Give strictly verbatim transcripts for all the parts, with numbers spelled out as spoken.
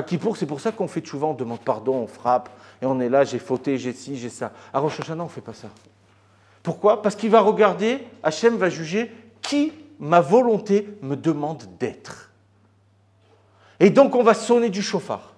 À Kippour, c'est pour ça qu'on fait Teshuvah, on demande pardon, on frappe, et on est là, j'ai fauté, j'ai ci, j'ai ça. À Rosh Hashanah, on ne fait pas ça. Pourquoi? Parce qu'il va regarder, Hachem va juger qui ma volonté me demande d'être. Et donc, on va sonner du shofar.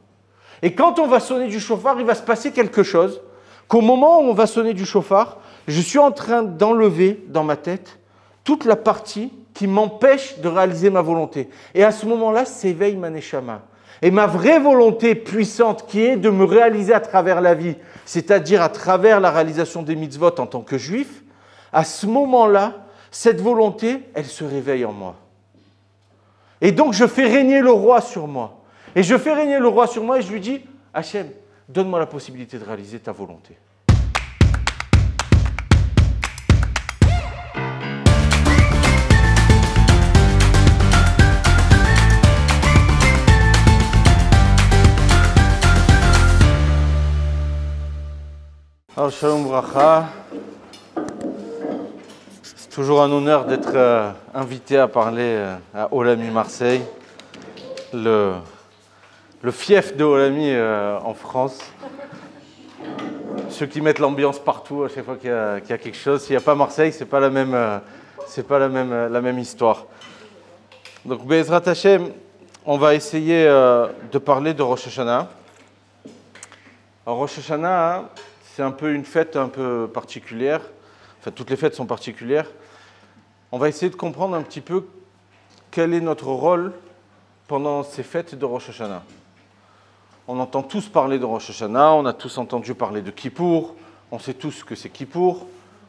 Et quand on va sonner du shofar, il va se passer quelque chose, qu'au moment où on va sonner du shofar, je suis en train d'enlever dans ma tête toute la partie qui m'empêche de réaliser ma volonté. Et à ce moment-là, s'éveille ma nechama. Et ma vraie volonté puissante qui est de me réaliser à travers la vie, c'est-à-dire à travers la réalisation des mitzvot en tant que juif, à ce moment-là, cette volonté, elle se réveille en moi. Et donc, je fais régner le roi sur moi. Et je fais régner le roi sur moi et je lui dis, Hachem, donne-moi la possibilité de réaliser ta volonté. Alors, shalom racha. C'est toujours un honneur d'être euh, invité à parler euh, à Olami Marseille, le, le fief de Olami euh, en France. Ceux qui mettent l'ambiance partout à chaque fois qu'il y a, qu'il y a quelque chose. S'il n'y a pas Marseille, c'est pas la même, euh, c'est pas la même, euh, la même histoire. Donc, Bezerat Hashem, on va essayer euh, de parler de Rosh Hashanah. Alors, Rosh Hashanah, hein, c'est un peu une fête un peu particulière. Enfin, toutes les fêtes sont particulières. On va essayer de comprendre un petit peu quel est notre rôle pendant ces fêtes de Rosh Hashanah. On entend tous parler de Rosh Hashanah, on a tous entendu parler de Kippour, on sait tous ce que c'est Kippour,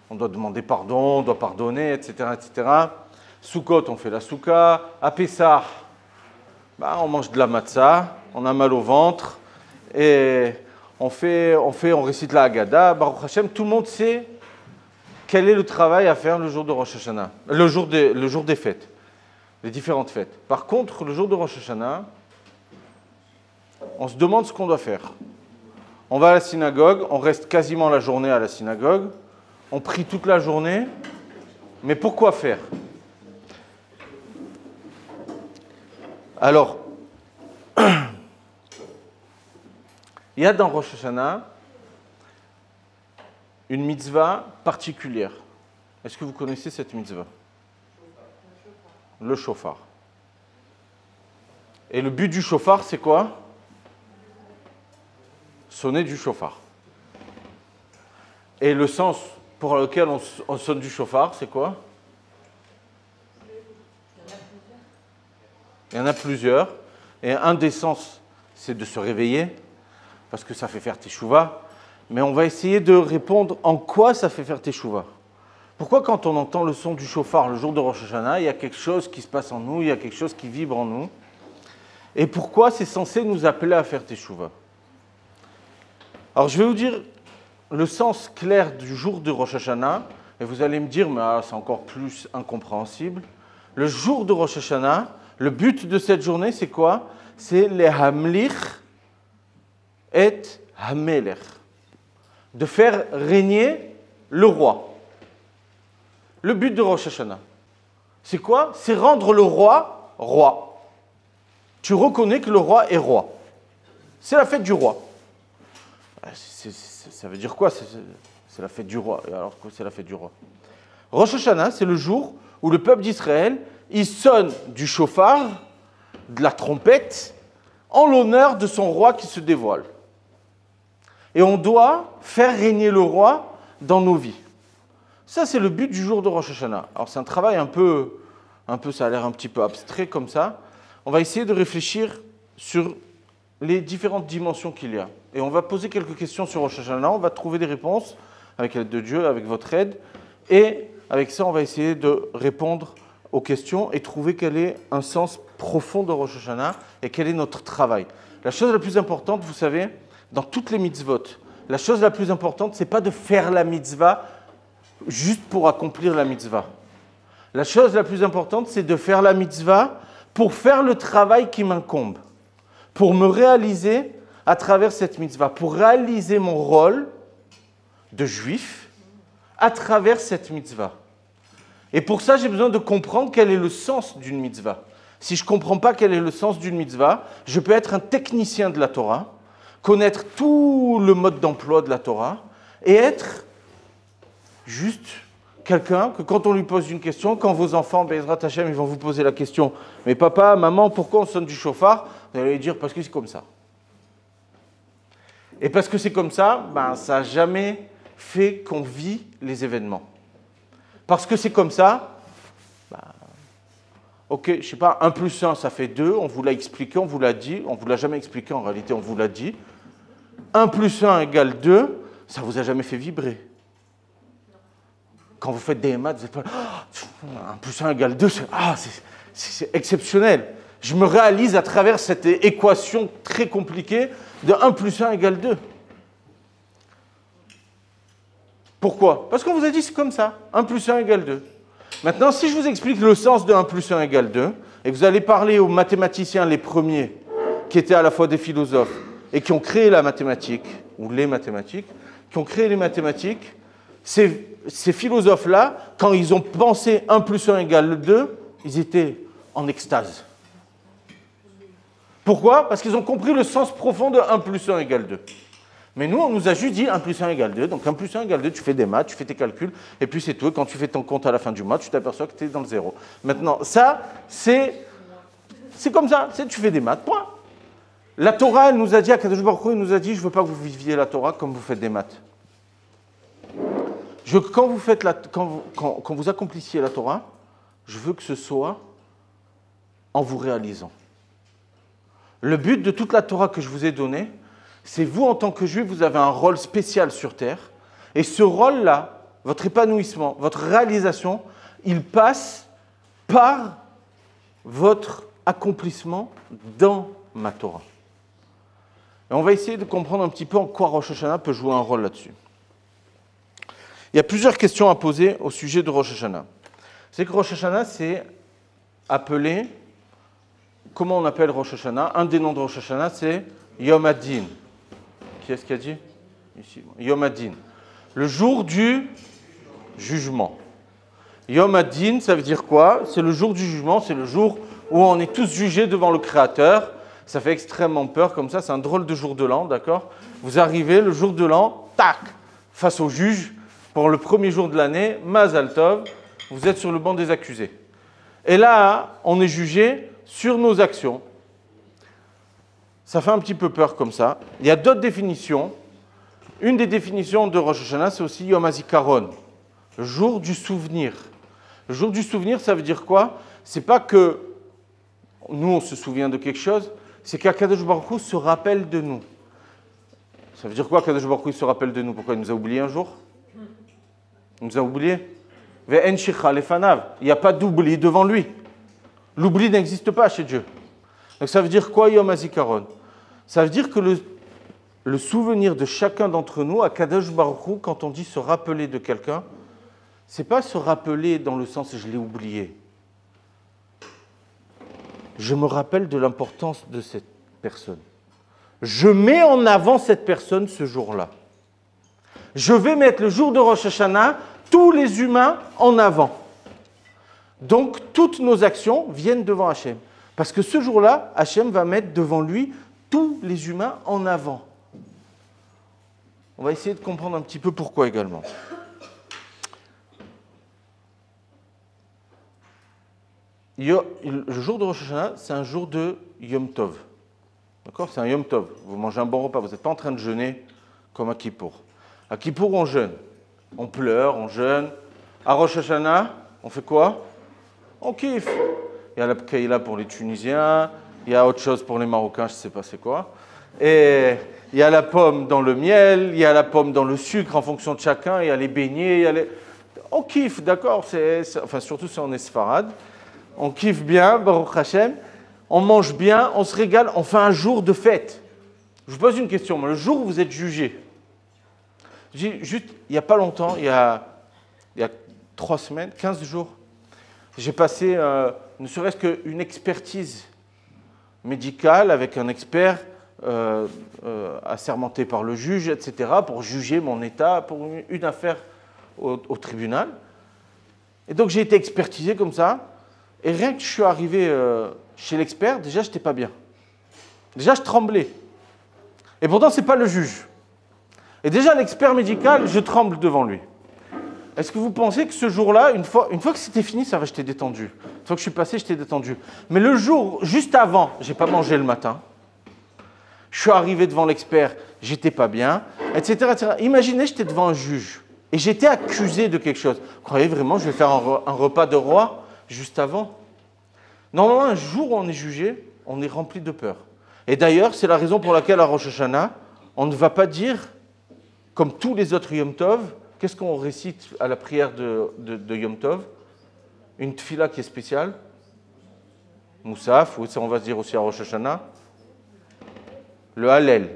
on doit demander pardon, on doit pardonner, et cetera et cetera. Soukot, on fait la souka. À Pessah, bah, on mange de la matzah, on a mal au ventre et... On fait, on fait, on récite la Hagada, Baruch Hashem, tout le monde sait quel est le travail à faire le jour de Rosh Hashanah, le jour, de, le jour des fêtes, les différentes fêtes. Par contre, le jour de Rosh Hashanah, on se demande ce qu'on doit faire. On va à la synagogue, on reste quasiment la journée à la synagogue, on prie toute la journée, mais pourquoi faire? Alors... Il y a dans Rosh Hashanah une mitzvah particulière. Est-ce que vous connaissez cette mitzvah? Le shofar. Et le but du shofar, c'est quoi? Sonner du shofar. Et le sens pour lequel on, on sonne du shofar, c'est quoi? Il y en a plusieurs. Et un des sens, c'est de se réveiller, parce que ça fait faire Teshuvah, mais on va essayer de répondre en quoi ça fait faire Teshuvah. Pourquoi quand on entend le son du shofar le jour de Rosh Hashanah, il y a quelque chose qui se passe en nous, il y a quelque chose qui vibre en nous, et pourquoi c'est censé nous appeler à faire Teshuvah? Alors je vais vous dire le sens clair du jour de Rosh Hashanah, et vous allez me dire, mais ah, c'est encore plus incompréhensible. Le jour de Rosh Hashanah, le but de cette journée, c'est quoi? C'est les hamlich, et Hamelech, de faire régner le roi. Le but de Rosh Hashanah, c'est quoi? C'est rendre le roi roi. Tu reconnais que le roi est roi. C'est la fête du roi. C'est, c'est, ça veut dire quoi? C'est, c'est la fête du roi. Alors quoi, c'est la fête du roi? Rosh Hashanah, c'est le jour où le peuple d'Israël, il sonne du shofar, de la trompette, en l'honneur de son roi qui se dévoile. Et on doit faire régner le roi dans nos vies. Ça, c'est le but du jour de Rosh Hashanah. Alors, c'est un travail un peu, un peu, ça a l'air un petit peu abstrait comme ça. On va essayer de réfléchir sur les différentes dimensions qu'il y a. Et on va poser quelques questions sur Rosh Hashanah. On va trouver des réponses avec l'aide de Dieu, avec votre aide. Et avec ça, on va essayer de répondre aux questions et trouver quel est un sens profond de Rosh Hashanah et quel est notre travail. La chose la plus importante, vous savez, dans toutes les mitzvot, la chose la plus importante, c'est pas de faire la mitzvah juste pour accomplir la mitzvah. La chose la plus importante, c'est de faire la mitzvah pour faire le travail qui m'incombe, pour me réaliser à travers cette mitzvah, pour réaliser mon rôle de juif à travers cette mitzvah. Et pour ça, j'ai besoin de comprendre quel est le sens d'une mitzvah. si je ne comprends pas quel est le sens d'une mitzvah, je peux être un technicien de la Torah, connaître tout le mode d'emploi de la Torah et être juste quelqu'un que quand on lui pose une question, quand vos enfants, Bezerat Hashem, ils vont vous poser la question « Mais papa, maman, pourquoi on sonne du shofar ?» Vous allez lui dire « Parce que c'est comme ça. » Et parce que c'est comme ça, ben, ça n'a jamais fait qu'on vit les événements. Parce que c'est comme ça, ben, ok, je ne sais pas, un plus un, ça fait deux, on vous l'a expliqué, on vous l'a dit, on ne vous l'a jamais expliqué, en réalité, on vous l'a dit. un plus un égale deux, ça ne vous a jamais fait vibrer. Quand vous faites des maths, vous n'êtes pas « un plus un égale deux, c'est ah, exceptionnel ». Je me réalise à travers cette équation très compliquée de un plus un égale deux. Pourquoi? Parce qu'on vous a dit c'est comme ça, un plus un égale deux. Maintenant, si je vous explique le sens de un plus un égale deux, et que vous allez parler aux mathématiciens les premiers, qui étaient à la fois des philosophes, et qui ont créé la mathématique, ou les mathématiques, qui ont créé les mathématiques, ces, ces philosophes-là, quand ils ont pensé un plus un égale deux, ils étaient en extase. Pourquoi? Parce qu'ils ont compris le sens profond de un plus un égale deux. Mais nous, on nous a juste dit un plus un égale deux. Donc un plus un égale deux, tu fais des maths, tu fais tes calculs, et puis c'est tout. Et quand tu fais ton compte à la fin du mois, tu t'aperçois que tu es dans le zéro. Maintenant, ça, c'est comme ça. Tu fais des maths, point. La Torah, elle nous a dit, Akadosh Baruch Hu, elle nous a dit, je ne veux pas que vous viviez la Torah comme vous faites des maths. Je, quand, vous faites la, quand, vous, quand, quand vous accomplissiez la Torah, je veux que ce soit en vous réalisant. Le but de toute la Torah que je vous ai donnée, c'est vous, en tant que juif, vous avez un rôle spécial sur terre. Et ce rôle-là, votre épanouissement, votre réalisation, il passe par votre accomplissement dans ma Torah. Et on va essayer de comprendre un petit peu en quoi Rosh Hashanah peut jouer un rôle là-dessus. Il y a plusieurs questions à poser au sujet de Rosh Hashanah. C'est que Rosh Hashanah, c'est appelé... Comment on appelle Rosh Hashanah? Un des noms de Rosh Hashanah, c'est Yom Adin. Qui est-ce qui a dit? Ici. Yom Adin. Le jour du jugement. Yom Adin, ça veut dire quoi? C'est le jour du jugement, c'est le jour où on est tous jugés devant le Créateur. Ça fait extrêmement peur comme ça, c'est un drôle de jour de l'an, d'accord? Vous arrivez le jour de l'an, tac, face au juge, pour le premier jour de l'année, Mazal Tov, vous êtes sur le banc des accusés. Et là, on est jugé sur nos actions. Ça fait un petit peu peur comme ça. Il y a d'autres définitions. Une des définitions de Rosh Hashanah, c'est aussi Yom HaZikaron, le jour du souvenir. Le jour du souvenir, ça veut dire quoi? C'est pas que nous, on se souvient de quelque chose, c'est qu'Akadosh Baruch Hu se rappelle de nous. Ça veut dire quoi, Akadosh Baruch Hu se rappelle de nous? Pourquoi il nous a oubliés un jour? Il nous a oubliés. Ve'en shicha lefanav. Il n'y a pas d'oubli devant lui. L'oubli n'existe pas chez Dieu. Donc ça veut dire quoi, Yom HaZikaron? Ça veut dire que le, le souvenir de chacun d'entre nous, à Kadosh Baruch Hu, quand on dit se rappeler de quelqu'un, ce n'est pas se rappeler dans le sens « je l'ai oublié ». Je me rappelle de l'importance de cette personne. Je mets en avant cette personne ce jour-là. Je vais mettre le jour de Rosh Hashanah tous les humains en avant. Donc, toutes nos actions viennent devant Hachem. Parce que ce jour-là, Hachem va mettre devant lui tous les humains en avant. On va essayer de comprendre un petit peu pourquoi également. Le jour de Rosh Hashanah, c'est un jour de Yom Tov. D'accord? C'est un Yom Tov. Vous mangez un bon repas, vous n'êtes pas en train de jeûner comme à Kippour. À Kippour, on jeûne. On pleure, on jeûne. À Rosh Hashanah, on fait quoi? On kiffe. Il y a la pkaïla pour les Tunisiens, il y a autre chose pour les Marocains, je ne sais pas c'est quoi. Et il y a la pomme dans le miel, il y a la pomme dans le sucre en fonction de chacun, il y a les beignets, il y a les... On kiffe, d'accord, enfin, surtout si on est sfarade. On kiffe bien, Baruch Hashem, on mange bien, on se régale, on fait un jour de fête. Je vous pose une question, le jour où vous êtes jugé, juste, il n'y a pas longtemps, il y a, il y a trois semaines, quinze jours, j'ai passé euh, ne serait-ce qu'une expertise médicale avec un expert euh, euh, assermenté par le juge, et cetera, pour juger mon état, pour une, une affaire au, au tribunal. Et donc j'ai été expertisé comme ça. Et rien que je suis arrivé euh, chez l'expert, déjà, je n'étais pas bien. Déjà, je tremblais. Et pourtant, ce n'est pas le juge. Et déjà, l'expert médical, je tremble devant lui. Est-ce que vous pensez que ce jour-là, une fois, une fois que c'était fini, ça va, j'étais détendu. Une fois que je suis passé, j'étais détendu. Mais le jour, juste avant, je n'ai pas mangé le matin. Je suis arrivé devant l'expert, j'étais pas bien, et cetera, et cetera. Imaginez, j'étais devant un juge et j'étais accusé de quelque chose. Vous croyez vraiment que je vais faire un repas de roi juste avant? Normalement, un jour où on est jugé, on est rempli de peur. Et d'ailleurs, c'est la raison pour laquelle à Rosh Hashanah, on ne va pas dire, comme tous les autres Yom Tov, qu'est-ce qu'on récite à la prière de, de, de Yom Tov? Une tfila qui est spéciale, Moussaf, ou ça on va se dire aussi à Rosh Hashanah, le Halel.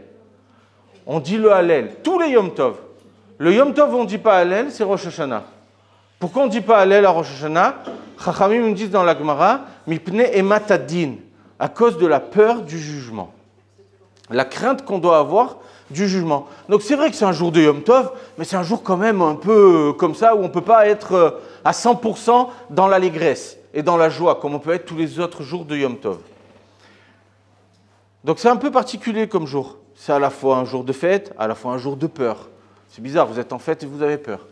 On dit le Halel, tous les Yom Tov. Le Yom Tov, on ne dit pas Halel, c'est Rosh Hashanah. Pourquoi on ne dit pas Halel à Rosh Hashanah? Chachamim nous disent dans la Gemara, Mipne ematadin, à cause de la peur du jugement. La crainte qu'on doit avoir du jugement. Donc c'est vrai que c'est un jour de Yom Tov, mais c'est un jour quand même un peu comme ça, où on ne peut pas être à cent pour cent dans l'allégresse et dans la joie, comme on peut être tous les autres jours de Yom Tov. Donc c'est un peu particulier comme jour. C'est à la fois un jour de fête, à la fois un jour de peur. C'est bizarre, vous êtes en fête et vous avez peur.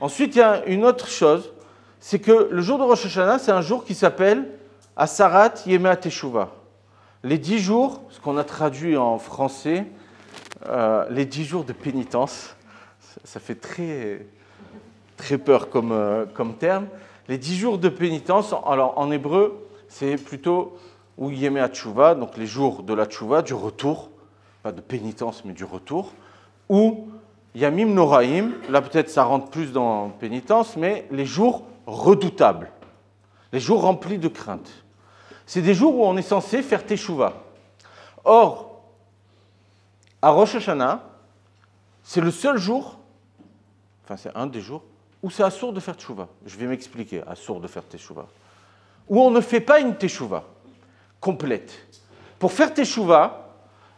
Ensuite, il y a une autre chose, c'est que le jour de Rosh Hashanah, c'est un jour qui s'appelle Asarat Yemea Teshuvah. Les dix jours, ce qu'on a traduit en français, euh, les dix jours de pénitence, ça fait très, très peur comme, euh, comme terme. Les dix jours de pénitence, alors en hébreu, c'est plutôt ou Yemea Teshuvah, donc les jours de la Teshuvah, du retour, pas de pénitence mais du retour, ou Yamim Noraim, là peut-être ça rentre plus dans pénitence, mais les jours redoutables, les jours remplis de crainte. C'est des jours où on est censé faire Teshuvah. Or, à Rosh Hashanah, c'est le seul jour, enfin c'est un des jours, où c'est assour de faire Teshuvah. Je vais m'expliquer, assour de faire Teshuvah. Où on ne fait pas une Teshuvah complète. Pour faire Teshuvah,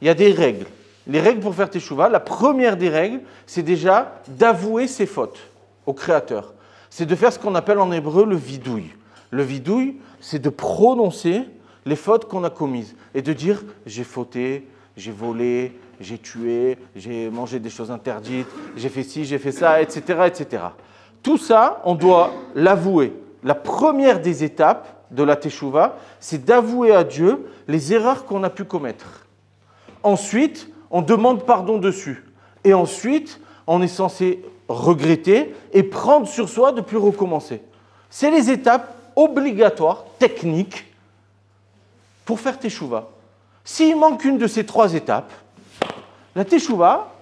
il y a des règles. Les règles pour faire Teshuvah, la première des règles, c'est déjà d'avouer ses fautes au Créateur. C'est de faire ce qu'on appelle en hébreu le vidouille. Le vidouille, c'est de prononcer les fautes qu'on a commises et de dire « j'ai fauté, j'ai volé, j'ai tué, j'ai mangé des choses interdites, j'ai fait ci, j'ai fait ça, et cetera et cetera » Tout ça, on doit l'avouer. La première des étapes de la Teshuvah, c'est d'avouer à Dieu les erreurs qu'on a pu commettre. Ensuite, on demande pardon dessus. Et ensuite, on est censé regretter et prendre sur soi de plus recommencer. C'est les étapes obligatoires, techniques, pour faire Teshuvah. S'il manque une de ces trois étapes, la Teshuvah,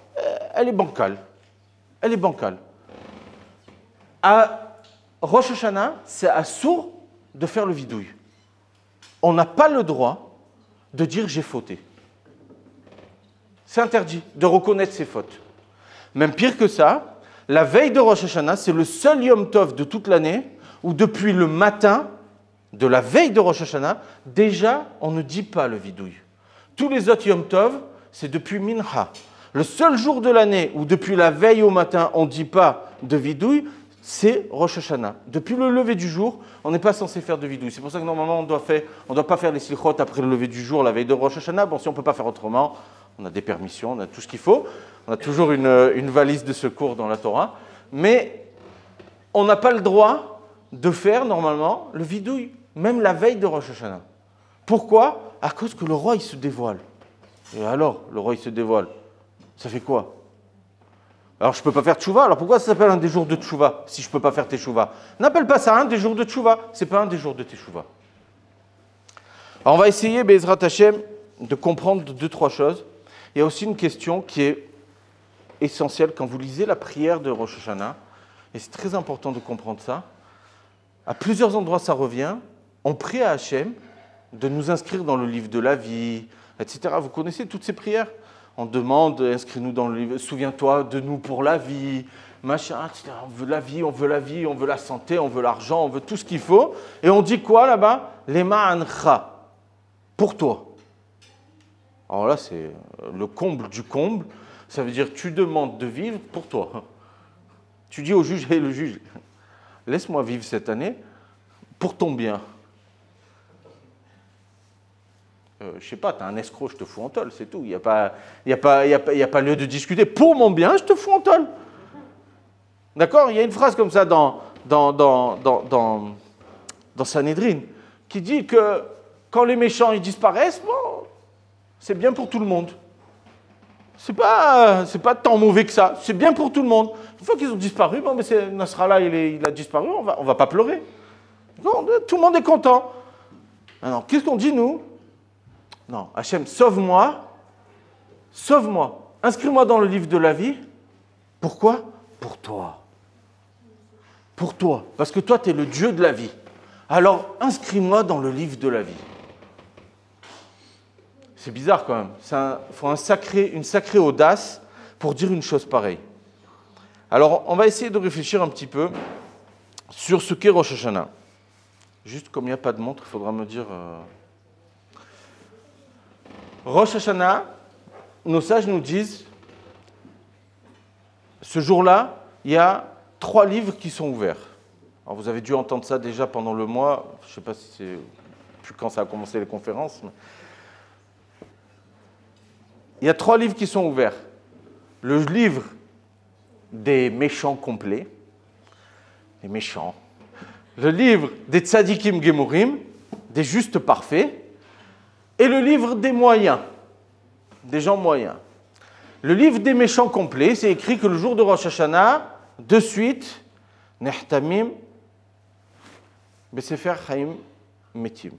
elle est bancale. Elle est bancale. À Rosh Hashanah, c'est assour de faire le vidouille. On n'a pas le droit de dire « j'ai fauté ». C'est interdit de reconnaître ses fautes. Même pire que ça, la veille de Rosh Hashanah, c'est le seul Yom Tov de toute l'année où depuis le matin de la veille de Rosh Hashanah, déjà, on ne dit pas le vidouille. Tous les autres Yom Tov, c'est depuis Mincha. Le seul jour de l'année où depuis la veille au matin, on ne dit pas de vidouille, c'est Rosh Hashanah. Depuis le lever du jour, on n'est pas censé faire de vidouille. C'est pour ça que normalement, on ne doit pas faire les silchot après le lever du jour, la veille de Rosh Hashanah. Bon, si on ne peut pas faire autrement... On a des permissions, on a tout ce qu'il faut. On a toujours une, une valise de secours dans la Torah. Mais on n'a pas le droit de faire, normalement, le vidouille, même la veille de Rosh Hashanah. Pourquoi? À cause que le roi, il se dévoile. Et alors, le roi, il se dévoile. Ça fait quoi? Alors, je ne peux pas faire teshuvah. Alors, pourquoi ça s'appelle un des jours de teshuvah, si je ne peux pas faire teshuvah? N'appelle pas ça un des jours de teshuvah. Ce n'est pas un des jours de teshuvah. Alors, on va essayer, Bezerat Hashem, de comprendre deux, trois choses. Il y a aussi une question qui est essentielle quand vous lisez la prière de Rosh Hashanah, et c'est très important de comprendre ça. À plusieurs endroits, ça revient. On prie à Hachem de nous inscrire dans le livre de la vie, et cetera. Vous connaissez toutes ces prières. On demande, inscris-nous dans le livre, souviens-toi de nous pour la vie, machin, et cetera. On veut la vie, on veut la vie, on veut la santé, on veut l'argent, on veut tout ce qu'il faut. Et on dit quoi là-bas? Lema ancha, pour toi. Alors là, c'est le comble du comble. Ça veut dire, tu demandes de vivre pour toi. Tu dis au juge, hey, le juge, laisse-moi vivre cette année pour ton bien. Euh, je sais pas, t'as un escroc, je te fous en tôle, c'est tout. Il n'y a pas, y a pas, y a pas, y a pas lieu de discuter. Pour mon bien, je te fous en tôle. D'accord? Il y a une phrase comme ça dans, dans, dans, dans, dans, dans Sanhedrin qui dit que quand les méchants ils disparaissent, bon, c'est bien pour tout le monde. C'est pas, c'est pas tant mauvais que ça. C'est bien pour tout le monde. Une fois qu'ils ont disparu, bon, mais c'est Nasrallah, il, est, il a disparu, on va, on va pas pleurer. Non, tout le monde est content. Alors, qu'est-ce qu'on dit, nous? Non, Hachem, sauve-moi, sauve-moi, inscris-moi dans le livre de la vie. Pourquoi? Pour toi. Pour toi, parce que toi, tu es le Dieu de la vie. Alors, inscris-moi dans le livre de la vie. C'est bizarre quand même. Il faut un sacré, une sacrée audace pour dire une chose pareille. Alors, on va essayer de réfléchir un petit peu sur ce qu'est Rosh Hashanah. Juste comme il n'y a pas de montre, il faudra me dire... Euh... Rosh Hashanah, nos sages nous disent, ce jour-là, il y a trois livres qui sont ouverts. Alors, vous avez dû entendre ça déjà pendant le mois, je ne sais pas si c'est plus quand ça a commencé les conférences. Mais... il y a trois livres qui sont ouverts. Le livre des méchants complets, les méchants. Le livre des tzadikim gemurim, des justes parfaits. Et le livre des moyens, des gens moyens. Le livre des méchants complets, c'est écrit que le jour de Rosh Hashanah, de suite, nechtamim, besefer haim metim,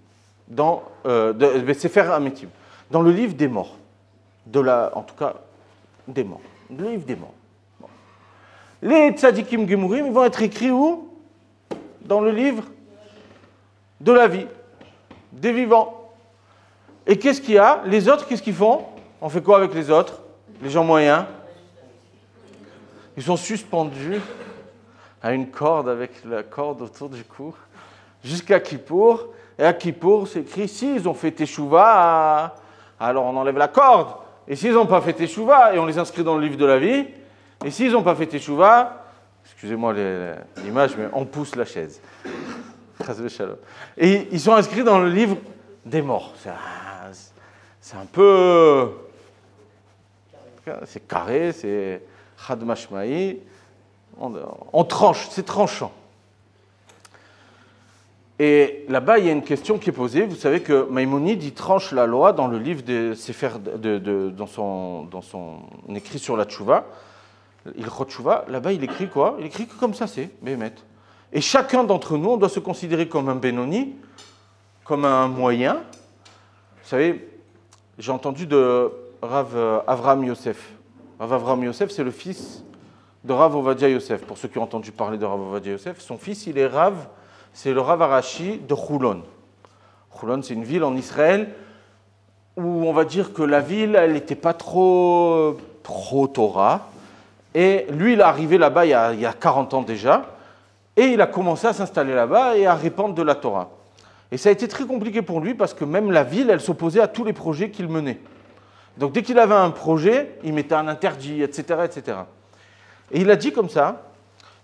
dans besefer hametim, dans le livre des morts, de la, en tout cas, des morts, le livre des morts. Bon. Les tzadikim gemurim, ils vont être écrits où? Dans le livre de la vie, des vivants. Et qu'est-ce qu'il y a? Les autres, qu'est-ce qu'ils font? On fait quoi avec les autres? Les gens moyens? Ils sont suspendus à une corde avec la corde autour du cou jusqu'à Kippour. Et à Kippour, c'est écrit, s'ils ont fait Teshuvah, alors on enlève la corde. Et s'ils n'ont pas fait Teshuvah, et on les inscrit dans le livre de la vie. Et s'ils n'ont pas fait Teshuvah, excusez-moi l'image, mais on pousse la chaise. Et ils sont inscrits dans le livre des morts. C'est un peu... c'est carré, c'est... On, on tranche, c'est tranchant. Et là-bas, il y a une question qui est posée. Vous savez que Maïmonide, il tranche la loi dans le livre de Sefer, de, de, dans, son, dans son écrit sur la Teshuvah. Il Teshuvah, là-bas, il écrit quoi? Il écrit que comme ça, c'est Bémet. Et chacun d'entre nous, on doit se considérer comme un Benoni, comme un moyen. Vous savez, j'ai entendu de Rav Avraham Yosef. Rav Avraham Yosef, c'est le fils de Rav Ovadia Yosef. Pour ceux qui ont entendu parler de Rav Ovadia Yosef, son fils, il est Rav, c'est le Rav Arashi de Houlon. Houlon, c'est une ville en Israël où on va dire que la ville, elle n'était pas trop pro-Torah. Et lui, il est arrivé là-bas il y a, il y a quarante ans déjà, et il a commencé à s'installer là-bas et à répandre de la Torah. Et ça a été très compliqué pour lui parce que même la ville, elle s'opposait à tous les projets qu'il menait. Donc dès qu'il avait un projet, il mettait un interdit, et cetera, et cetera. Et il a dit comme ça,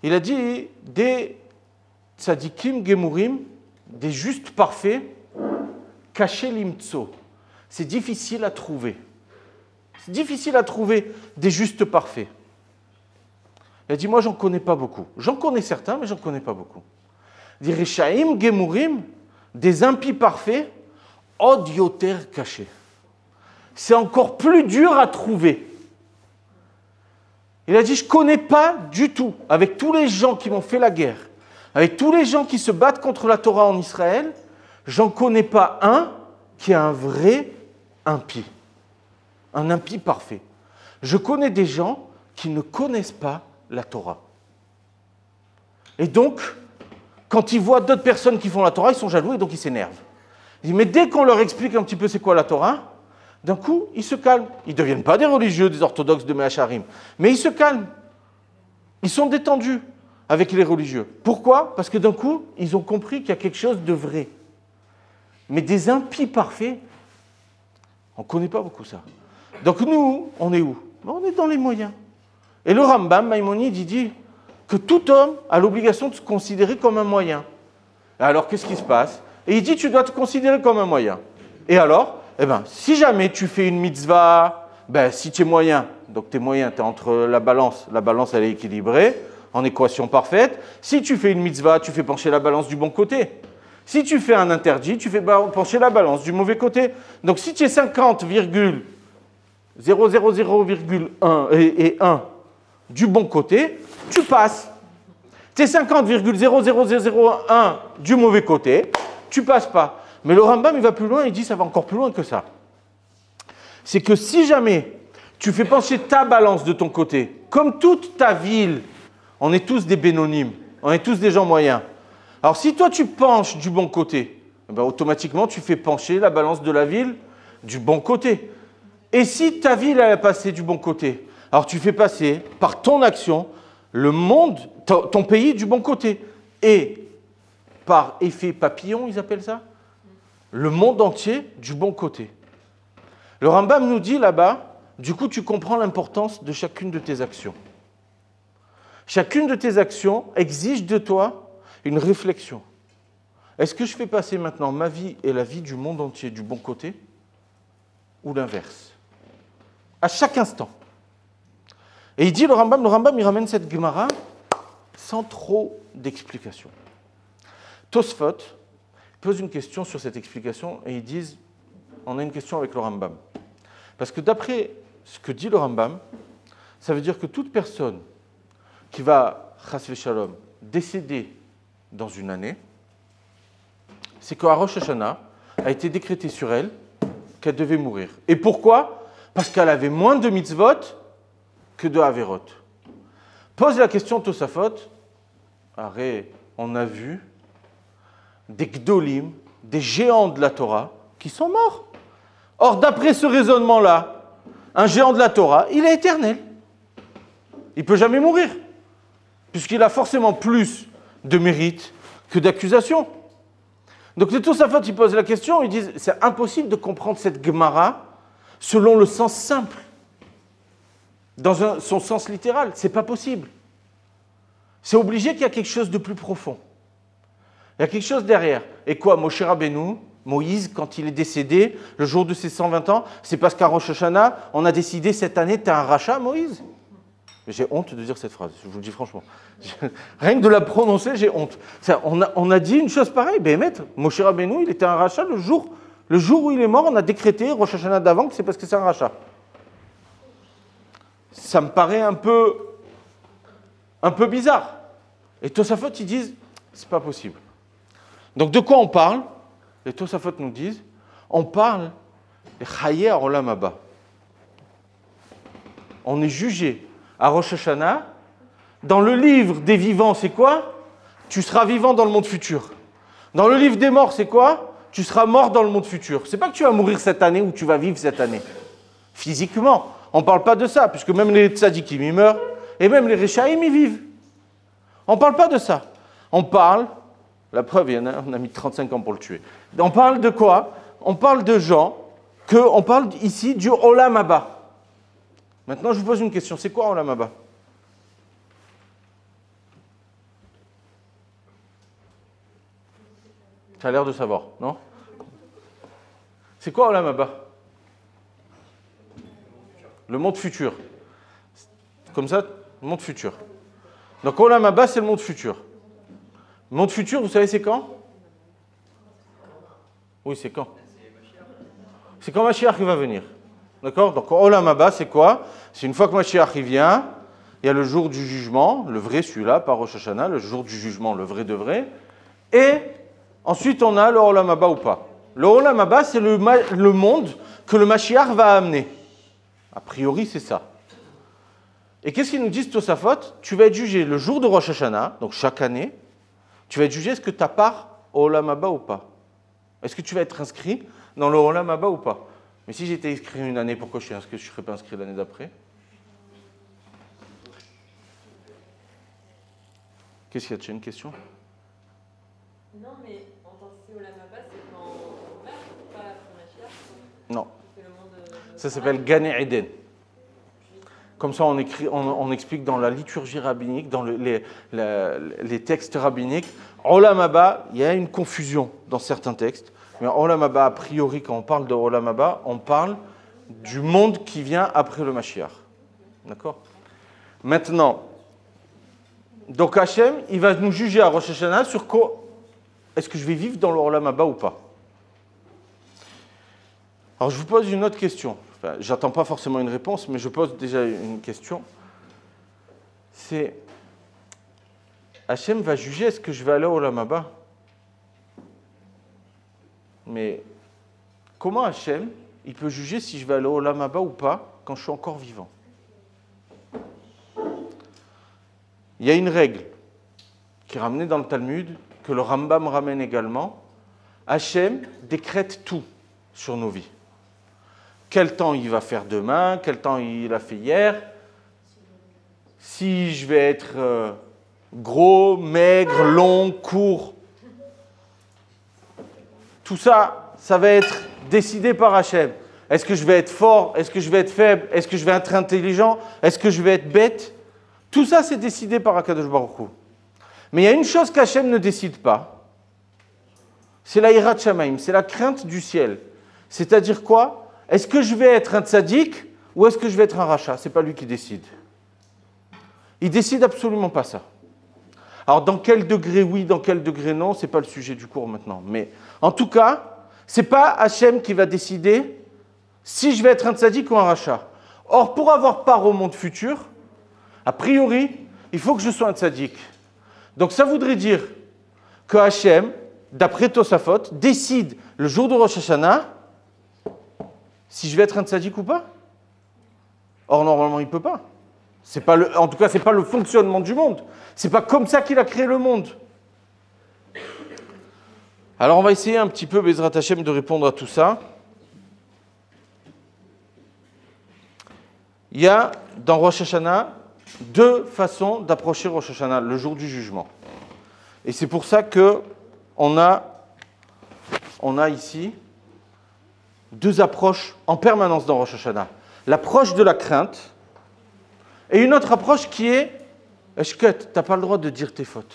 il a dit des tzadikim gemurim, des justes parfaits, caché l'imtso. C'est difficile à trouver. C'est difficile à trouver des justes parfaits. Il a dit, moi, j'en connais pas beaucoup. J'en connais certains, mais j'en connais pas beaucoup. Des rishaim gemurim, des impies parfaits, odioter cachés. C'est encore plus dur à trouver. Il a dit, je ne connais pas du tout, avec tous les gens qui m'ont fait la guerre, avec tous les gens qui se battent contre la Torah en Israël, j'en connais pas un qui est un vrai impie, un impie parfait. Je connais des gens qui ne connaissent pas la Torah. Et donc, quand ils voient d'autres personnes qui font la Torah, ils sont jaloux et donc ils s'énervent. Ils disent, mais dès qu'on leur explique un petit peu c'est quoi la Torah, d'un coup, ils se calment. Ils ne deviennent pas des religieux, des orthodoxes de Mehacharim, mais ils se calment. Ils sont détendus avec les religieux. Pourquoi? Parce que d'un coup, ils ont compris qu'il y a quelque chose de vrai. Mais des impies parfaits, on ne connaît pas beaucoup ça. Donc nous, on est où? On est dans les moyens. Et le Rambam, Maïmonide, il dit que tout homme a l'obligation de se considérer comme un moyen. Alors, qu'est-ce qui se passe? Et il dit, tu dois te considérer comme un moyen. Et alors, eh ben, si jamais tu fais une mitzvah, ben, si tu es moyen, donc tu es moyen, tu es entre la balance, la balance elle est équilibrée, en équation parfaite. Si tu fais une mitzvah, tu fais pencher la balance du bon côté. Si tu fais un interdit, tu fais pencher la balance du mauvais côté. Donc si tu es cinquante virgule zéro zéro zéro virgule un et un du bon côté, tu passes. Tu es cinquante virgule zéro zéro zéro zéro un du mauvais côté, tu passes pas. Mais le Rambam, il va plus loin, il dit ça va encore plus loin que ça. C'est que si jamais tu fais pencher ta balance de ton côté, comme toute ta ville, on est tous des bénonymes, on est tous des gens moyens. Alors si toi tu penches du bon côté, ben, automatiquement tu fais pencher la balance de la ville du bon côté. Et si ta ville elle a passé du bon côté, alors tu fais passer par ton action le monde, ton, ton pays du bon côté. Et par effet papillon, ils appellent ça, le monde entier du bon côté. Le Rambam nous dit là-bas, du coup tu comprends l'importance de chacune de tes actions. Chacune de tes actions exige de toi une réflexion. Est-ce que je fais passer maintenant ma vie et la vie du monde entier du bon côté ou l'inverse? À chaque instant. Et il dit, le Rambam, le Rambam, il ramène cette Gemara sans trop d'explications. Tosafot pose une question sur cette explication et ils disent, on a une question avec le Rambam. Parce que d'après ce que dit le Rambam, ça veut dire que toute personne qui va, chas v'shalom, décéder dans une année, c'est que Rosh Hashanah a été décrété sur elle qu'elle devait mourir. Et pourquoi? Parce qu'elle avait moins de mitzvot que de haverot. Pose la question Tosafot, arrête, on a vu des gdolim, des géants de la Torah, qui sont morts. Or, d'après ce raisonnement-là, un géant de la Torah, il est éternel. Il ne peut jamais mourir. Puisqu'il a forcément plus de mérite que d'accusation. Donc les Tosafot, ils posent la question, ils disent c'est impossible de comprendre cette Gemara selon le sens simple, dans un, son sens littéral. C'est pas possible. C'est obligé qu'il y a quelque chose de plus profond. Il y a quelque chose derrière. Et quoi, Moshe Rabbeinu, Moïse, quand il est décédé, le jour de ses cent vingt ans, c'est parce qu'à Rosh Hashanah, on a décidé cette année, t'as un racha, Moïse? J'ai honte de dire cette phrase, je vous le dis franchement. Rien que de la prononcer, j'ai honte. On a, on a dit une chose pareille. Ben, maître, Moshe Rabbeinu, il était un rachat le jour, le jour où il est mort, on a décrété Rosh Hashanah d'avant que c'est parce que c'est un rachat. Ça me paraît un peu, un peu bizarre. Et Tosafot, ils disent, c'est pas possible. Donc de quoi on parle? Les Tosafot nous disent, on parle des Chayé à Olam Haba. On est jugé à Rosh Hashanah, dans le livre des vivants, c'est quoi? Tu seras vivant dans le monde futur. Dans le livre des morts, c'est quoi? Tu seras mort dans le monde futur. C'est pas que tu vas mourir cette année ou tu vas vivre cette année. Physiquement, on ne parle pas de ça, puisque même les tzadikim, ils meurent, et même les réchaïm, ils vivent. On ne parle pas de ça. On parle, la preuve, il y en a, on a mis trente-cinq ans pour le tuer. On parle de quoi? On parle de gens, que, on parle ici du Olam Haba. Maintenant, je vous pose une question. C'est quoi Olam Haba? Ça a l'air de savoir, non? C'est quoi Olam Haba? Le monde futur. Comme ça, le monde futur. Donc Olam Haba, c'est le monde futur. Le monde futur, vous savez, c'est quand? Oui, c'est quand? C'est quand Mashiach va venir. D'accord? Donc, Olam Haba, c'est quoi? C'est une fois que Mashiach vient, il y a le jour du jugement, le vrai celui-là, par Rosh Hashanah, le jour du jugement, le vrai de vrai. Et ensuite, on a le Olam Haba ou pas. Le Olam Haba, c'est le, le monde que le Mashiach va amener. A priori, c'est ça. Et qu'est-ce qu'ils nous disent, Tosafot? Tu vas être jugé le jour de Rosh Hashanah, donc chaque année, tu vas être jugé, est-ce que ta part au Olam Haba ou pas? Est-ce que tu vas être inscrit dans le Olam Haba ou pas? Mais si j'étais inscrit une année, pourquoi je ne serais pas inscrit l'année d'après? Qu'est-ce qu'il y a? Tu as une question? Non, mais en tant que Olam Haba, c'est quand on meurt, pas après Mashiach? Non. Ça s'appelle Gane Eden. Comme ça, on, écrit, on, on explique dans la liturgie rabbinique, dans le, les, la, les textes rabbiniques, Olam Haba, il y a une confusion dans certains textes. Mais Olam Haba, a priori, quand on parle de Olam Haba, on parle du monde qui vient après le Mashiach. D'accord? Maintenant, donc Hachem, il va nous juger à Rosh Hashanah sur quoi est-ce que je vais vivre dans le Olam Haba ou pas. Alors je vous pose une autre question. Enfin, j'attends pas forcément une réponse, mais je pose déjà une question. C'est Hachem va juger est-ce que je vais aller au Olam Haba? Mais comment Hachem, il peut juger si je vais aller au Olam Haba ou pas quand je suis encore vivant? Il y a une règle qui est ramenée dans le Talmud, que le Rambam ramène également. Hachem décrète tout sur nos vies. Quel temps il va faire demain, quel temps il a fait hier, si je vais être gros, maigre, long, court. Tout ça, ça va être décidé par Hachem. Est-ce que je vais être fort? Est-ce que je vais être faible? Est-ce que je vais être intelligent? Est-ce que je vais être bête? Tout ça, c'est décidé par Akadosh Baruch Hu. Mais il y a une chose qu'Hachem ne décide pas. C'est la Hirat Shamaim, c'est la crainte du ciel. C'est-à-dire quoi? Est-ce que je vais être un tzadik ou est-ce que je vais être un racha? Ce n'est pas lui qui décide. Il décide absolument pas ça. Alors, dans quel degré oui, dans quel degré non, ce n'est pas le sujet du cours maintenant. Mais en tout cas, ce n'est pas Hachem qui va décider si je vais être un tzadik ou un racha. Or, pour avoir part au monde futur, a priori, il faut que je sois un tzadik. Donc ça voudrait dire que Hachem, d'après Tosafot, décide le jour de Rosh Hashanah si je vais être un tzadik ou pas. Or normalement, il ne peut pas. C'est pas le, en tout cas, ce n'est pas le fonctionnement du monde. Ce n'est pas comme ça qu'il a créé le monde. Alors on va essayer un petit peu, Bezerat Hashem, de répondre à tout ça. Il y a dans Rosh Hashanah deux façons d'approcher Rosh Hashanah, le jour du jugement. Et c'est pour ça qu'on a, on a ici deux approches en permanence dans Rosh Hashanah. L'approche de la crainte et une autre approche qui est « Eshket, tu n'as pas le droit de dire tes fautes. »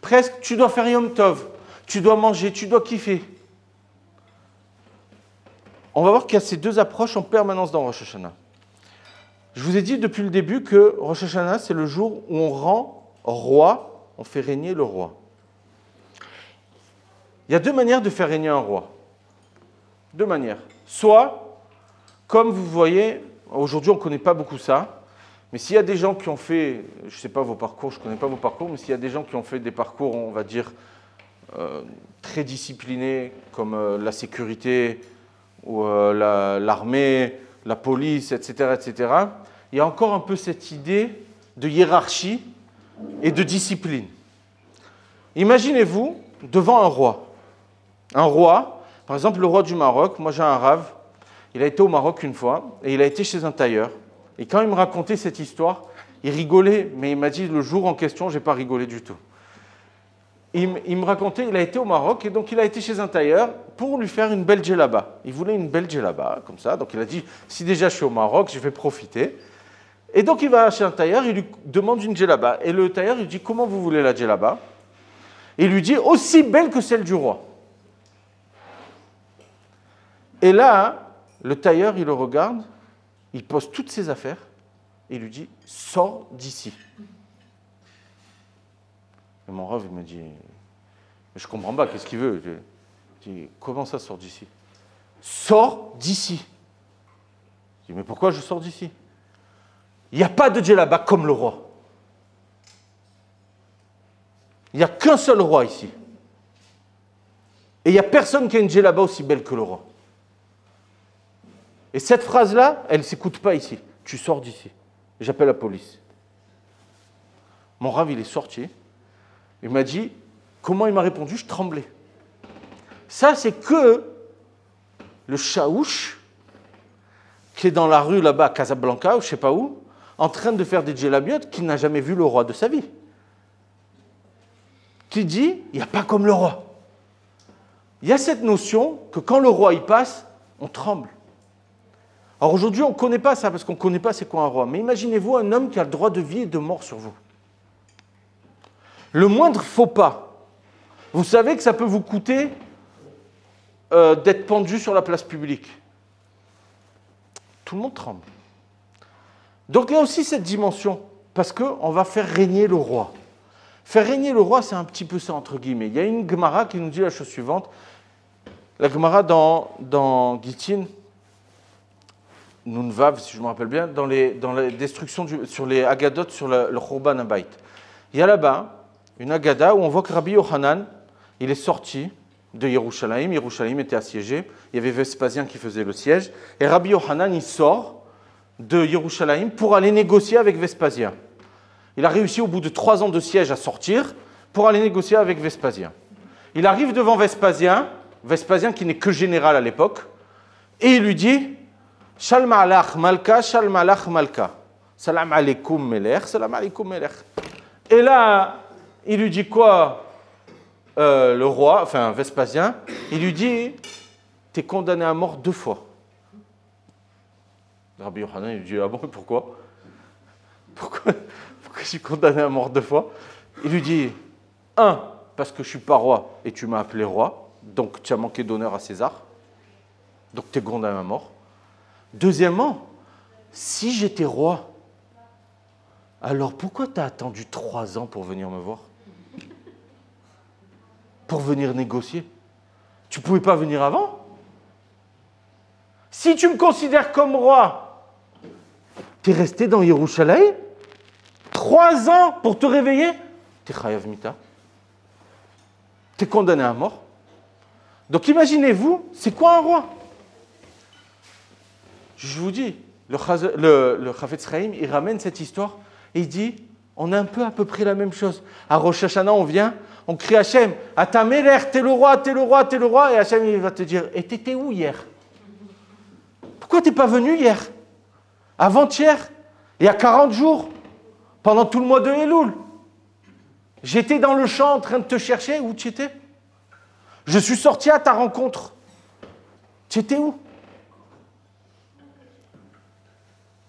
Presque, tu dois faire Yom Tov, tu dois manger, tu dois kiffer. On va voir qu'il y a ces deux approches en permanence dans Rosh Hashanah. Je vous ai dit depuis le début que Rosh Hashanah, c'est le jour où on rend roi, on fait régner le roi. Il y a deux manières de faire régner un roi. Deux manières. Soit, comme vous voyez, aujourd'hui on ne connaît pas beaucoup ça, mais s'il y a des gens qui ont fait, je ne sais pas vos parcours, je ne connais pas vos parcours, mais s'il y a des gens qui ont fait des parcours, on va dire, euh, très disciplinés, comme euh, la sécurité ou euh, l'armée, la, la police, et cetera, et cetera, il y a encore un peu cette idée de hiérarchie et de discipline. Imaginez-vous devant un roi. Un roi, par exemple le roi du Maroc, moi j'ai un rave, il a été au Maroc une fois, et il a été chez un tailleur. Et quand il me racontait cette histoire, il rigolait, mais il m'a dit le jour en question, je n'ai pas rigolé du tout. Il me racontait, il a été au Maroc, et donc il a été chez un tailleur pour lui faire une belle djellaba. Il voulait une belle djellaba, comme ça. Donc il a dit, si déjà je suis au Maroc, je vais profiter. Et donc il va chez un tailleur, il lui demande une djellaba. Et le tailleur, il dit, comment vous voulez la djellaba? Il lui dit, aussi belle que celle du roi. Et là, le tailleur, il le regarde, il pose toutes ses affaires, et il lui dit, sors d'ici. Et mon rave, il me dit, je comprends pas, qu'est-ce qu'il veut? Je dis, comment ça sort d'ici? Sors d'ici. Je dis, mais pourquoi je sors d'ici? Il n'y a pas de Dieu là-bas comme le roi. Il n'y a qu'un seul roi ici. Et il n'y a personne qui a une Dieu là-bas aussi belle que le roi. Et cette phrase-là, elle ne s'écoute pas ici. Tu sors d'ici. J'appelle la police. Mon rave, il est sorti. Il m'a dit, comment il m'a répondu? Je tremblais. Ça, c'est que le chaouche, qui est dans la rue là-bas à Casablanca, ou je ne sais pas où, en train de faire des djellabiotes, qui n'a jamais vu le roi de sa vie. Qui dit, il n'y a pas comme le roi. Il y a cette notion que quand le roi y passe, on tremble. Alors aujourd'hui, on ne connaît pas ça, parce qu'on ne connaît pas c'est quoi un roi. Mais imaginez-vous un homme qui a le droit de vie et de mort sur vous. Le moindre faux pas, Vous savez que ça peut vous coûter euh, d'être pendu sur la place publique. Tout le monde tremble. Donc il y a aussi cette dimension, parce qu'on va faire régner le roi. Faire régner le roi, c'est un petit peu ça, entre guillemets. Il y a une Gemara qui nous dit la chose suivante. La Gemara dans, dans Gittin, Nunvav, si je me rappelle bien, dans les, dans les destructions, du, sur les Hagadotes, sur le, le Khurban Abayt. Il y a là-bas une Hagada où on voit que Rabbi Yohanan, il est sorti de Yerushalayim. Yerushalayim était assiégé. Il y avait Vespasien qui faisait le siège. Et Rabbi Yohanan, il sort de Yerushalayim pour aller négocier avec Vespasien. Il a réussi au bout de trois ans de siège à sortir pour aller négocier avec Vespasien. Il arrive devant Vespasien, Vespasien qui n'est que général à l'époque, et il lui dit « Salam alaikum malka, salam alaikum malka, salam alaikum melech, salam alaikum melech. » Et là, il lui dit quoi, euh, le roi, enfin Vespasien, il lui dit « T'es condamné à mort deux fois. » Rabbi Yohanan, il lui dit « Ah bon, pourquoi ?» Pourquoi, pourquoi je suis condamné à mort deux fois? Il lui dit, un, parce que je ne suis pas roi et tu m'as appelé roi, donc tu as manqué d'honneur à César, donc tu es condamné à mort. Deuxièmement, si j'étais roi, alors pourquoi tu as attendu trois ans pour venir me voir? Pour venir négocier? Tu ne pouvais pas venir avant? Si tu me considères comme roi, t'es resté dans Yerushalayim trois ans pour te réveiller? T'es Chayav Mita. T'es condamné à mort. Donc imaginez-vous, c'est quoi un roi? Je vous dis, le, le, le Chafetz Chaim, il ramène cette histoire et il dit, on a un peu à peu près la même chose. À Rosh Hashanah, on vient, on crie Hachem, « À ta mère, t'es le roi, t'es le roi, t'es le roi » et Hachem il va te dire, « Et t'étais où hier? Pourquoi t'es pas venu hier ? Avant-hier, il y a quarante jours, pendant tout le mois de Elul, j'étais dans le champ en train de te chercher. Où tu étais? Je suis sorti à ta rencontre. Tu étais où? »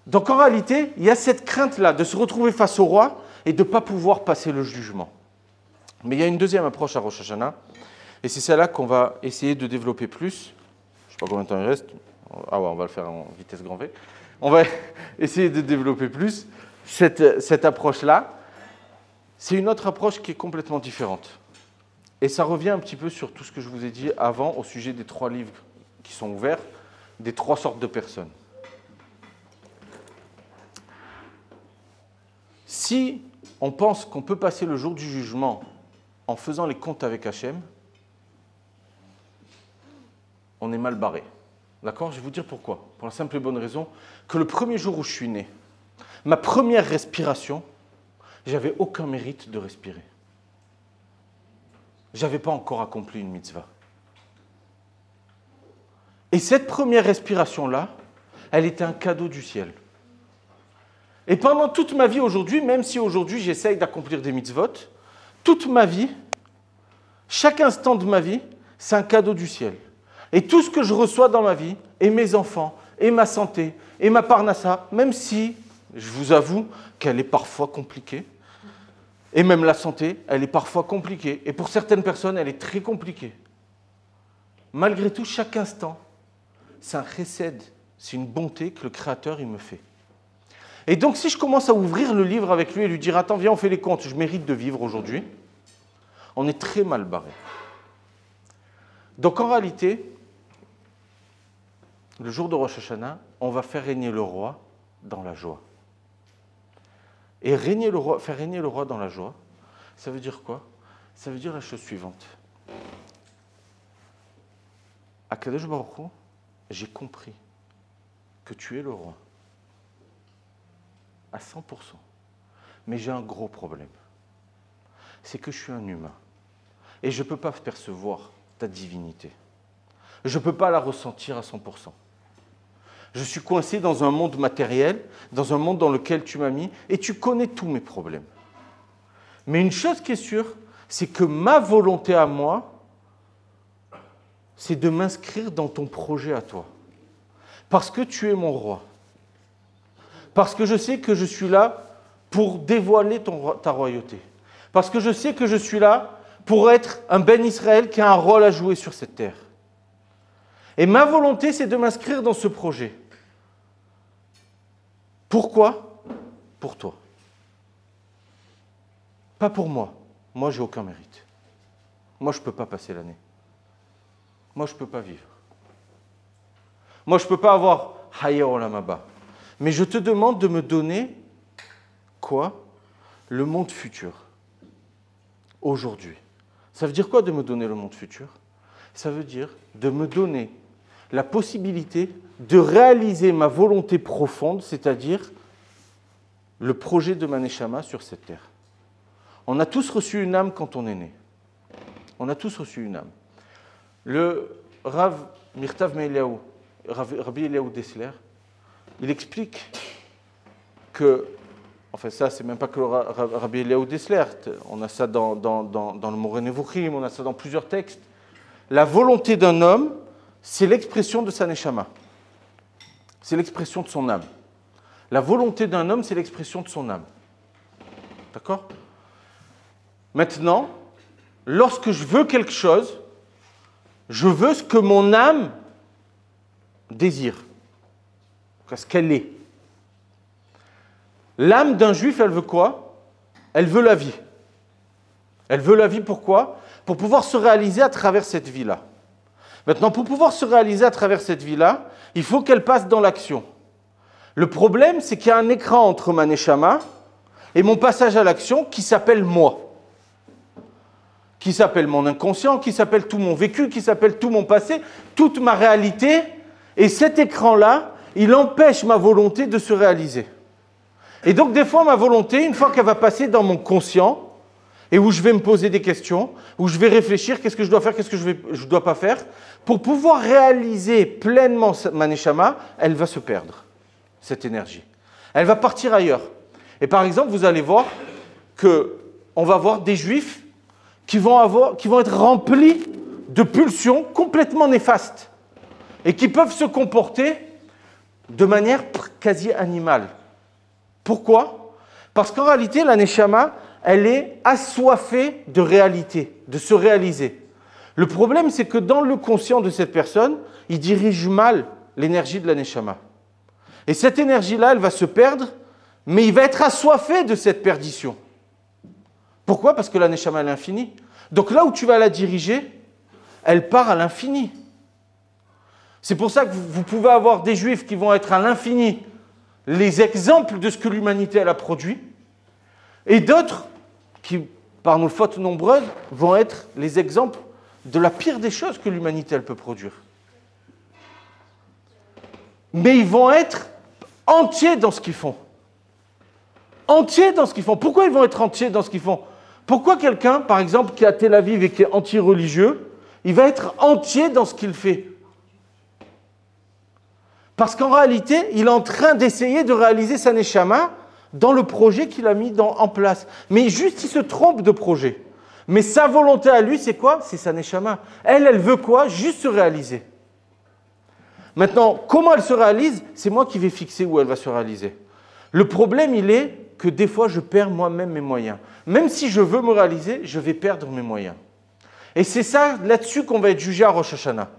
Donc en réalité, il y a cette crainte-là de se retrouver face au roi et de ne pas pouvoir passer le jugement. Mais il y a une deuxième approche à Rosh Hashanah, et c'est celle-là qu'on va essayer de développer plus. Je ne sais pas combien de temps il reste. Ah ouais, on va le faire en vitesse grand V. On va essayer de développer plus cette, cette approche-là. C'est une autre approche qui est complètement différente. Et ça revient un petit peu sur tout ce que je vous ai dit avant au sujet des trois livres qui sont ouverts, des trois sortes de personnes. Si on pense qu'on peut passer le jour du jugement en faisant les comptes avec Hachem, on est mal barré. D'accord? Je vais vous dire pourquoi. Pour la simple et bonne raison que le premier jour où je suis né, ma première respiration, j'avais aucun mérite de respirer. Je n'avais pas encore accompli une mitzvah. Et cette première respiration-là, elle était un cadeau du ciel. Et pendant toute ma vie aujourd'hui, même si aujourd'hui j'essaye d'accomplir des mitzvot, toute ma vie, chaque instant de ma vie, c'est un cadeau du ciel. Et tout ce que je reçois dans ma vie, et mes enfants, et ma santé, et ma parnassa, même si, je vous avoue, qu'elle est parfois compliquée, et même la santé, elle est parfois compliquée, et pour certaines personnes, elle est très compliquée. Malgré tout, chaque instant, c'est un chesed, c'est une bonté que le Créateur il me fait. Et donc, si je commence à ouvrir le livre avec lui et lui dire « Attends, viens, on fait les comptes, je mérite de vivre aujourd'hui », on est très mal barré. Donc en réalité, le jour de Rosh Hashanah, on va faire régner le roi dans la joie. Et régner le roi, faire régner le roi dans la joie, ça veut dire quoi? Ça veut dire la chose suivante. Akadosh Baruch Hu, j'ai compris que tu es le roi à cent pour cent. Mais j'ai un gros problème. C'est que je suis un humain et je ne peux pas percevoir ta divinité. Je ne peux pas la ressentir à cent pour cent. Je suis coincé dans un monde matériel, dans un monde dans lequel tu m'as mis, et tu connais tous mes problèmes. Mais une chose qui est sûre, c'est que ma volonté à moi, c'est de m'inscrire dans ton projet à toi. Parce que tu es mon roi. Parce que je sais que je suis là pour dévoiler ton, ta royauté. Parce que je sais que je suis là pour être un Ben Israël qui a un rôle à jouer sur cette terre. Et ma volonté, c'est de m'inscrire dans ce projet. Pourquoi? Pour toi. Pas pour moi. Moi, j'ai aucun mérite. Moi, je ne peux pas passer l'année. Moi, je ne peux pas vivre. Moi, je ne peux pas avoir Haya Olam Haba. Mais je te demande de me donner quoi? Le monde futur. Aujourd'hui. Ça veut dire quoi de me donner le monde futur? Ça veut dire de me donner la possibilité de réaliser ma volonté profonde, c'est-à-dire le projet de ma nechama sur cette terre. On a tous reçu une âme quand on est né. On a tous reçu une âme. Le Rav Mirtav Meiliaou, Rabbi Eliyahu Dessler, il explique que, enfin ça c'est même pas que le Rabbi Eliyahu Dessler, on a ça dans, dans, dans, dans le Moreh Nevuchim, on a ça dans plusieurs textes, la volonté d'un homme, c'est l'expression de sa neshama, c'est l'expression de son âme. La volonté d'un homme, c'est l'expression de son âme. D'accord? Maintenant, lorsque je veux quelque chose, je veux ce que mon âme désire, ce qu'elle est. L'âme d'un juif, elle veut quoi? Elle veut la vie. Elle veut la vie pourquoi? Pour pouvoir se réaliser à travers cette vie-là. Maintenant, pour pouvoir se réaliser à travers cette vie-là, il faut qu'elle passe dans l'action. Le problème, c'est qu'il y a un écran entre ma neshama et mon passage à l'action qui s'appelle moi, qui s'appelle mon inconscient, qui s'appelle tout mon vécu, qui s'appelle tout mon passé, toute ma réalité. Et cet écran-là, il empêche ma volonté de se réaliser. Et donc, des fois, ma volonté, une fois qu'elle va passer dans mon conscient, et où je vais me poser des questions, où je vais réfléchir, qu'est-ce que je dois faire, qu'est-ce que je ne dois pas faire, pour pouvoir réaliser pleinement ma neshama, elle va se perdre, cette énergie. Elle va partir ailleurs. Et par exemple, vous allez voir qu'on va voir des juifs qui vont, avoir, qui vont être remplis de pulsions complètement néfastes, et qui peuvent se comporter de manière quasi animale. Pourquoi? Parce qu'en réalité, la neshama, elle est assoiffée de réalité, de se réaliser. Le problème, c'est que dans le conscient de cette personne, il dirige mal l'énergie de la neshama. Et cette énergie-là, elle va se perdre, mais il va être assoiffé de cette perdition. Pourquoi? Parce que la neshama, elle est infinie. Donc là où tu vas la diriger, elle part à l'infini. C'est pour ça que vous pouvez avoir des juifs qui vont être à l'infini les exemples de ce que l'humanité a produit, et d'autres qui, par nos fautes nombreuses, vont être les exemples de la pire des choses que l'humanité elle peut produire. Mais ils vont être entiers dans ce qu'ils font. Entiers dans ce qu'ils font. Pourquoi ils vont être entiers dans ce qu'ils font? Pourquoi quelqu'un, par exemple, qui est à Tel Aviv et qui est anti-religieux, il va être entier dans ce qu'il fait? Parce qu'en réalité, il est en train d'essayer de réaliser sa neshama dans le projet qu'il a mis dans, en place. Mais juste, il se trompe de projet. Mais sa volonté à lui, c'est quoi? C'est sa neshama. Elle, elle veut quoi? Juste se réaliser. Maintenant, comment elle se réalise? C'est moi qui vais fixer où elle va se réaliser. Le problème, il est que des fois, je perds moi-même mes moyens. Même si je veux me réaliser, je vais perdre mes moyens. Et c'est ça, là-dessus, qu'on va être jugé à Rosh Hashanah.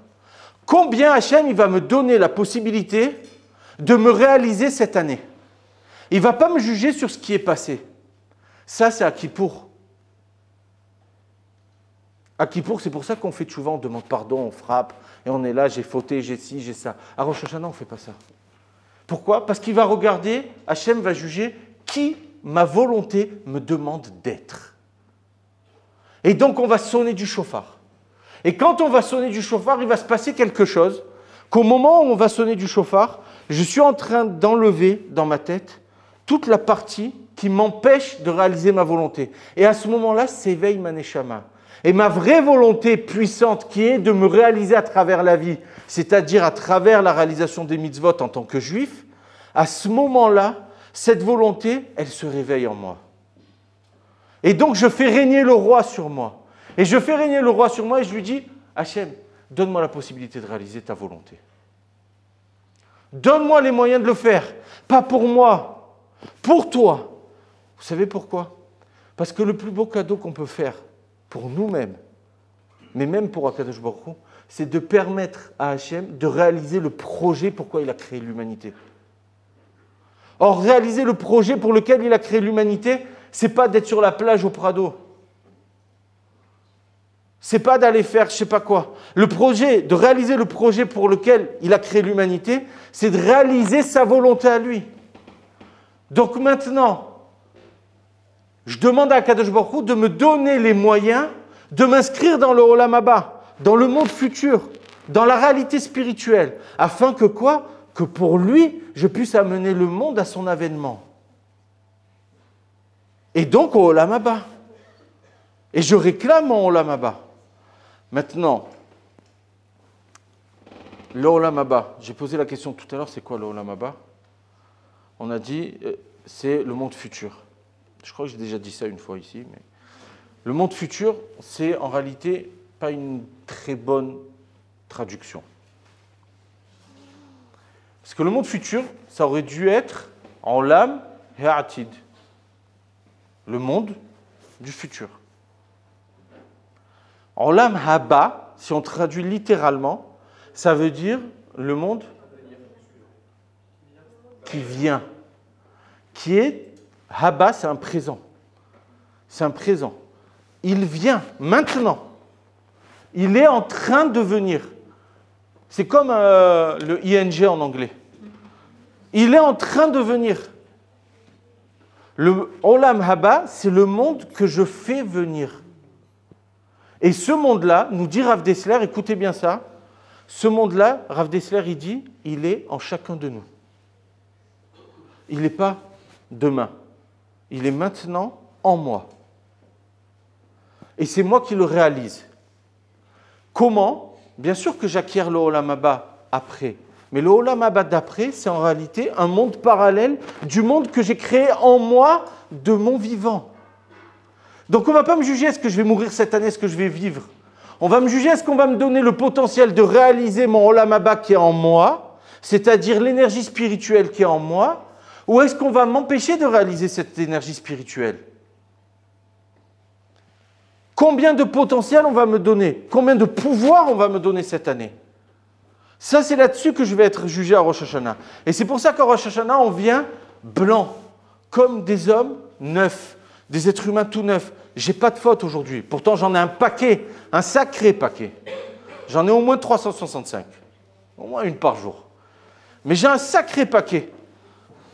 Combien Hachem il va me donner la possibilité de me réaliser cette année? Il ne va pas me juger sur ce qui est passé. Ça, c'est à Kippour. À Kippour, c'est pour ça qu'on fait teshuvah, on demande pardon, on frappe, et on est là, j'ai fauté, j'ai ci, j'ai ça. À Rosh Hashanah, on ne fait pas ça. Pourquoi? Parce qu'il va regarder, Hachem va juger qui ma volonté me demande d'être. Et donc, on va sonner du shofar. Et quand on va sonner du shofar, il va se passer quelque chose, qu'au moment où on va sonner du shofar, je suis en train d'enlever dans ma tête toute la partie qui m'empêche de réaliser ma volonté. Et à ce moment-là, s'éveille ma neshama. Et ma vraie volonté puissante qui est de me réaliser à travers la vie, c'est-à-dire à travers la réalisation des mitzvot en tant que juif, à ce moment-là, cette volonté, elle se réveille en moi. Et donc, je fais régner le roi sur moi. Et je fais régner le roi sur moi et je lui dis, Hachem, donne-moi la possibilité de réaliser ta volonté. Donne-moi les moyens de le faire. Pas pour moi, pour toi. Vous savez pourquoi? Parce que le plus beau cadeau qu'on peut faire pour nous-mêmes, mais même pour Akadosh Baruch Hu, c'est de permettre à Hachem de réaliser le projet pourquoi il a créé l'humanité. Or, réaliser le projet pour lequel il a créé l'humanité, c'est pas d'être sur la plage au Prado. C'est pas d'aller faire je sais pas quoi. Le projet, de réaliser le projet pour lequel il a créé l'humanité, c'est de réaliser sa volonté à lui. Donc maintenant, je demande à Akadosh Baruch Hu de me donner les moyens de m'inscrire dans le Olam Haba, dans le monde futur, dans la réalité spirituelle, afin que quoi? Que pour lui, je puisse amener le monde à son avènement. Et donc au Olam Haba. Et je réclame en Olam Haba. Maintenant, le Olam Haba, j'ai posé la question tout à l'heure, c'est quoi le Olam Haba? On a dit, c'est le monde futur. Je crois que j'ai déjà dit ça une fois ici, mais le monde futur, c'est en réalité pas une très bonne traduction. Parce que le monde futur, ça aurait dû être en l'âme et atid, le monde du futur. En l'âme haba, si on traduit littéralement, ça veut dire le monde qui vient, qui est haba, c'est un présent, c'est un présent. Il vient maintenant. Il est en train de venir. C'est comme euh, le I N G en anglais. Il est en train de venir. Le Olam Haba, c'est le monde que je fais venir. Et ce monde-là, nous dit Rav Dessler, écoutez bien ça, ce monde-là, Rav Dessler, il dit, il est en chacun de nous. Il n'est pas demain. Il est maintenant en moi. Et c'est moi qui le réalise. Comment? Bien sûr que j'acquiers le Olam Haba après. Mais le Olam Haba d'après, c'est en réalité un monde parallèle du monde que j'ai créé en moi de mon vivant. Donc on ne va pas me juger est-ce que je vais mourir cette année, est-ce que je vais vivre. On va me juger est-ce qu'on va me donner le potentiel de réaliser mon Olam Haba qui est en moi, c'est-à-dire l'énergie spirituelle qui est en moi, ou est-ce qu'on va m'empêcher de réaliser cette énergie spirituelle? Combien de potentiel on va me donner? Combien de pouvoir on va me donner cette année? Ça, c'est là-dessus que je vais être jugé à Rosh Hashanah. Et c'est pour ça qu'à Rosh Hashanah, on vient blanc, comme des hommes neufs, des êtres humains tout neufs. J'ai pas de faute aujourd'hui. Pourtant, j'en ai un paquet, un sacré paquet. J'en ai au moins trois cent soixante-cinq, au moins une par jour. Mais j'ai un sacré paquet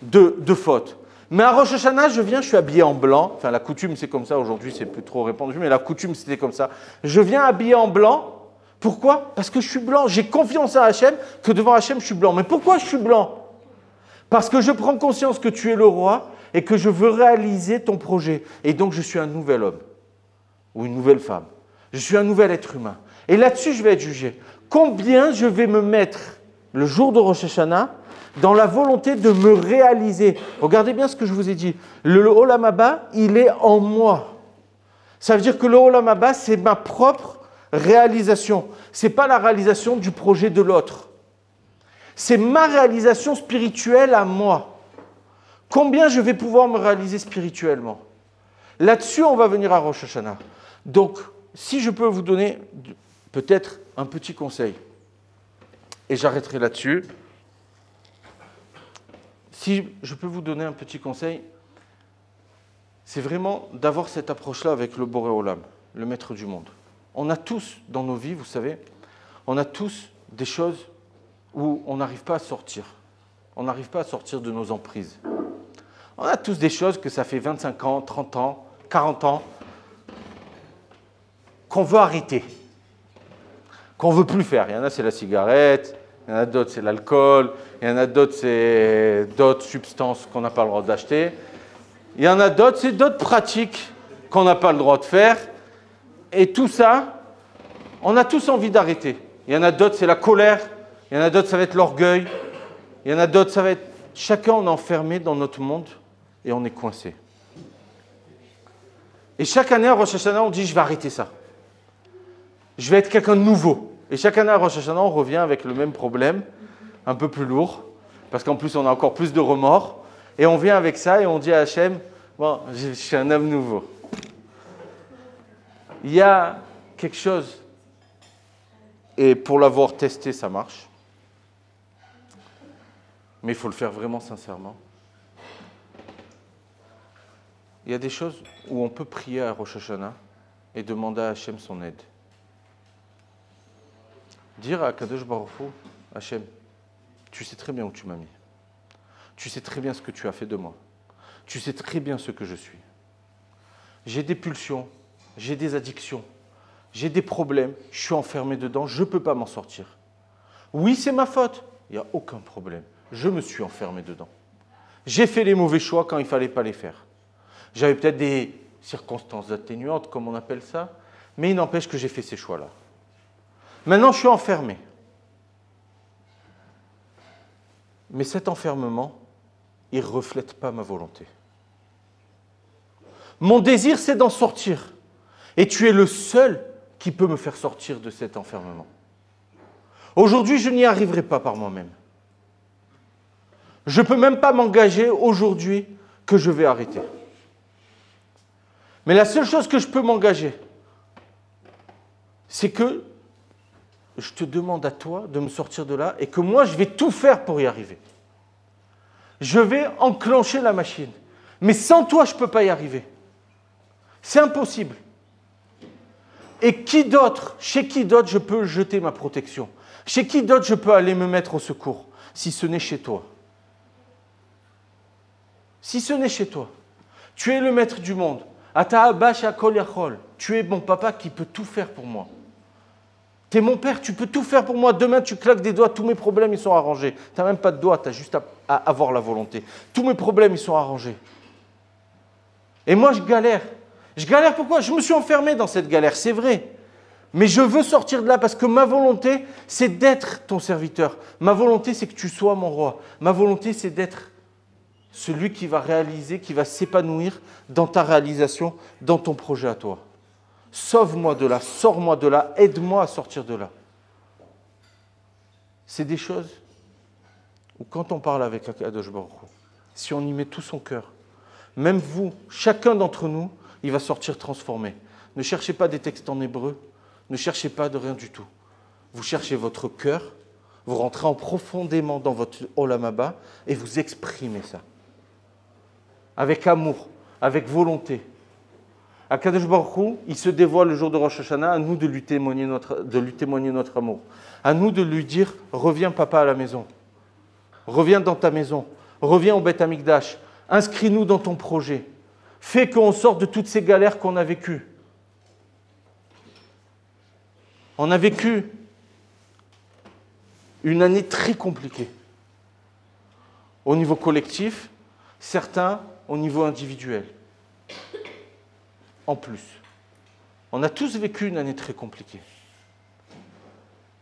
de, de fautes. Mais à Rosh Hashanah, je viens, je suis habillé en blanc. Enfin, la coutume, c'est comme ça. Aujourd'hui, c'est plus trop répandu, mais la coutume, c'était comme ça. Je viens habillé en blanc. Pourquoi? Parce que je suis blanc. J'ai confiance à Hachem que devant Hachem, je suis blanc. Mais pourquoi je suis blanc? Parce que je prends conscience que tu es le roi et que je veux réaliser ton projet. Et donc, je suis un nouvel homme ou une nouvelle femme. Je suis un nouvel être humain. Et là-dessus, je vais être jugé. Combien je vais me mettre le jour de Rosh Hashanah dans la volonté de me réaliser. Regardez bien ce que je vous ai dit. Le, le Olam Haba, il est en moi. Ça veut dire que le Olam Haba, c'est ma propre réalisation. Ce n'est pas la réalisation du projet de l'autre. C'est ma réalisation spirituelle à moi. Combien je vais pouvoir me réaliser spirituellement? Là-dessus, on va venir à Rosh Hashanah. Donc, si je peux vous donner peut-être un petit conseil, et j'arrêterai là-dessus. Si je peux vous donner un petit conseil, c'est vraiment d'avoir cette approche-là avec le Boréolam, le maître du monde. On a tous dans nos vies, vous savez, on a tous des choses où on n'arrive pas à sortir. On n'arrive pas à sortir de nos emprises. On a tous des choses que ça fait vingt-cinq ans, trente ans, quarante ans, qu'on veut arrêter, qu'on ne veut plus faire. Il y en a, c'est la cigarette. Il y en a d'autres, c'est l'alcool. Il y en a d'autres, c'est d'autres substances qu'on n'a pas le droit d'acheter. Il y en a d'autres, c'est d'autres pratiques qu'on n'a pas le droit de faire. Et tout ça, on a tous envie d'arrêter. Il y en a d'autres, c'est la colère. Il y en a d'autres, ça va être l'orgueil. Il y en a d'autres, ça va être... Chacun, on est enfermé dans notre monde et on est coincé. Et chaque année, à Rosh Hashanah, on dit « je vais arrêter ça. Je vais être quelqu'un de nouveau ». Et chaque année à Rosh Hashanah, on revient avec le même problème, un peu plus lourd, parce qu'en plus, on a encore plus de remords. Et on vient avec ça et on dit à Hachem, « Bon, je suis un homme nouveau. » il y a quelque chose, et pour l'avoir testé, ça marche. Mais il faut le faire vraiment sincèrement. Il y a des choses où on peut prier à Rosh Hashanah et demander à Hashem son aide. Dire à Akadosh Baruch Hu, Hashem, tu sais très bien où tu m'as mis. Tu sais très bien ce que tu as fait de moi. Tu sais très bien ce que je suis. J'ai des pulsions, j'ai des addictions, j'ai des problèmes, je suis enfermé dedans, je ne peux pas m'en sortir. Oui, c'est ma faute, il n'y a aucun problème. Je me suis enfermé dedans. J'ai fait les mauvais choix quand il ne fallait pas les faire. J'avais peut-être des circonstances atténuantes, comme on appelle ça, mais il n'empêche que j'ai fait ces choix-là. Maintenant, je suis enfermé. Mais cet enfermement, il ne reflète pas ma volonté. Mon désir, c'est d'en sortir. Et tu es le seul qui peut me faire sortir de cet enfermement. Aujourd'hui, je n'y arriverai pas par moi-même. Je ne peux même pas m'engager aujourd'hui que je vais arrêter. Mais la seule chose que je peux m'engager, c'est que je te demande à toi de me sortir de là et que moi, je vais tout faire pour y arriver. Je vais enclencher la machine. Mais sans toi, je ne peux pas y arriver. C'est impossible. Et qui d'autre, chez qui d'autre je peux jeter ma protection? Chez qui d'autre je peux aller me mettre au secours? Si ce n'est chez toi. Si ce n'est chez toi. Tu es le maître du monde. Tu es mon papa qui peut tout faire pour moi. Tu es mon père, tu peux tout faire pour moi. Demain, tu claques des doigts, tous mes problèmes, ils sont arrangés. Tu n'as même pas de doigts, tu as juste à, à avoir la volonté. Tous mes problèmes, ils sont arrangés. Et moi, je galère. Je galère pourquoi? Je me suis enfermé dans cette galère, c'est vrai. Mais je veux sortir de là parce que ma volonté, c'est d'être ton serviteur. Ma volonté, c'est que tu sois mon roi. Ma volonté, c'est d'être celui qui va réaliser, qui va s'épanouir dans ta réalisation, dans ton projet à toi. Sauve-moi de là, sors-moi de là, aide-moi à sortir de là. C'est des choses où quand on parle avec Akadosh Baruch Hu, si on y met tout son cœur, même vous, chacun d'entre nous, il va sortir transformé. Ne cherchez pas des textes en hébreu, ne cherchez pas de rien du tout. Vous cherchez votre cœur, vous rentrez en profondément dans votre Olam Haba et vous exprimez ça. Avec amour, avec volonté. Akadosh Baruch Hu, il se dévoile le jour de Rosh Hashanah, à nous de lui témoigner notre, de lui témoigner notre amour. À nous de lui dire, reviens papa à la maison, reviens dans ta maison, reviens au Beth Amikdash, inscris-nous dans ton projet, fais qu'on sorte de toutes ces galères qu'on a vécues. On a vécu une année très compliquée. Au niveau collectif, certains au niveau individuel. En plus, on a tous vécu une année très compliquée.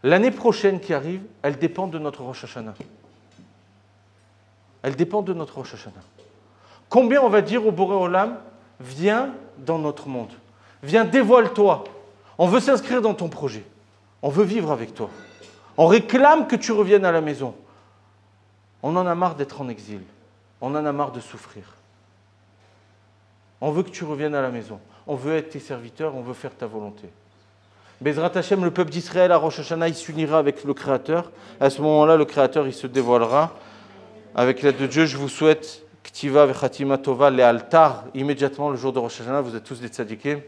L'année prochaine qui arrive, elle dépend de notre Rosh Hashanah. Elle dépend de notre Rosh Hashanah. Combien on va dire au Boréolam, viens dans notre monde, viens dévoile-toi. On veut s'inscrire dans ton projet, on veut vivre avec toi. On réclame que tu reviennes à la maison. On en a marre d'être en exil, on en a marre de souffrir. On veut que tu reviennes à la maison. On veut être tes serviteurs, on veut faire ta volonté. Bezerat Hashem, le peuple d'Israël à Rosh Hashanah, il s'unira avec le Créateur. À ce moment-là, le Créateur, il se dévoilera. Avec l'aide de Dieu, je vous souhaite Ktiva Vechatima Tova le altar. Immédiatement, le jour de Rosh Hashanah, vous êtes tous des tzadikim.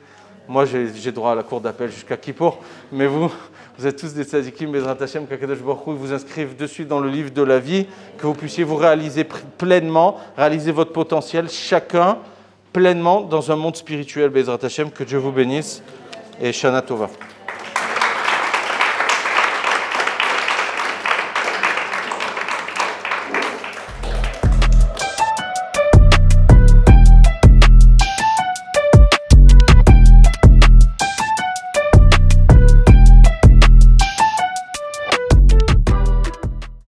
Moi, j'ai droit à la cour d'appel jusqu'à Kippour. Mais vous, vous êtes tous des tzadikim. Bezerat Hashem, qu'Akadosh Baruch Hu vous inscrive de suite dans le livre de la vie. Que vous puissiez vous réaliser pleinement, réaliser votre potentiel, chacun pleinement dans un monde spirituel, Bezerat Hashem, que Dieu vous bénisse et Shana Tova.